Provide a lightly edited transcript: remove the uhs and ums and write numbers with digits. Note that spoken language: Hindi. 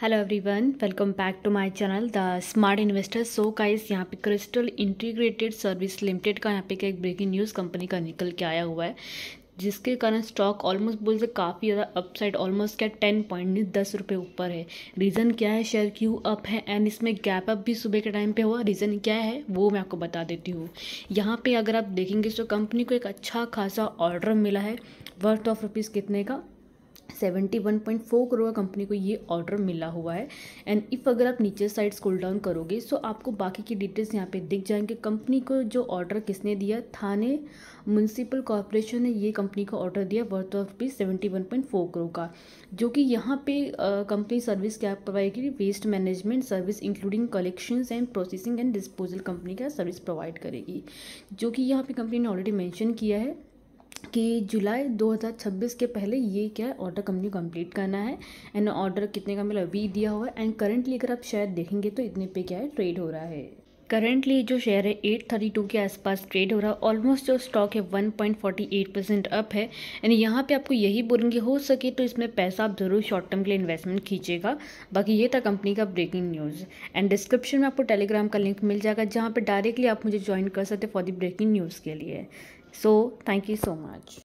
Hello everyone, welcome back to my channel the smart investor. So guys, यहाँ पे क्रिस्टल इंटीग्रेटेड सर्विस लिमिटेड का यहाँ पे एक ब्रेकिंग न्यूज़ कंपनी का निकल के आया हुआ है, जिसके कारण स्टॉक ऑलमोस्ट बोल से काफ़ी ज़्यादा अपसाइड, ऑलमोस्ट क्या 10.10 रुपये ऊपर है। रीज़न क्या है, शेयर क्यों अप है एंड इसमें गैप अप भी सुबह के टाइम पे हुआ, रीज़न क्या है वो मैं आपको बता देती हूँ। यहाँ पे अगर आप देखेंगे तो कंपनी को एक अच्छा खासा ऑर्डर मिला है, वर्थ ऑफ रुपीज़ कितने का 71.4 करोड़ कंपनी को ये ऑर्डर मिला हुआ है। एंड इफ़ अगर आप नीचे साइड स्क्रॉल डाउन करोगे सो आपको बाकी की डिटेल्स यहाँ पे दिख जाएंगे। कंपनी को जो ऑर्डर किसने दिया, थाने म्युनिसिपल कॉर्पोरेशन ने ये कंपनी को ऑर्डर दिया वर्थ ऑफ रुपीज 71.4 करोड़ का, जो कि यहाँ पे कंपनी सर्विस क्या प्रोवाइड करेगी, waste management service including collection and processing and disposal company का सर्विस प्रोवाइड करेगी, जो कि यहाँ पर कंपनी ने ऑलरेडी मैंशन किया है कि जुलाई 2026 के पहले ये क्या है ऑर्डर कंपनी कंप्लीट करना है। एंड ऑर्डर कितने का मिला अभी दिया हुआ है। एंड करंटली अगर आप शेयर देखेंगे तो इतने पे क्या है ट्रेड हो रहा है। करंटली जो शेयर है 832 के आसपास ट्रेड हो रहा है। ऑलमोस्ट जो स्टॉक है 1.48% अप है। यानी यहाँ पे आपको यही बोलेंगे हो सके तो इसमें पैसा आप ज़रूर शॉर्ट टर्म के लिए इन्वेस्टमेंट खींचेगा। बाकी ये था कंपनी का ब्रेकिंग न्यूज़। एंड डिस्क्रिप्शन में आपको टेलीग्राम का लिंक मिल जाएगा, जहाँ पर डायरेक्टली आप मुझे ज्वाइन कर सकते फॉर द ब्रेकिंग न्यूज़ के लिए। So, thank you so much.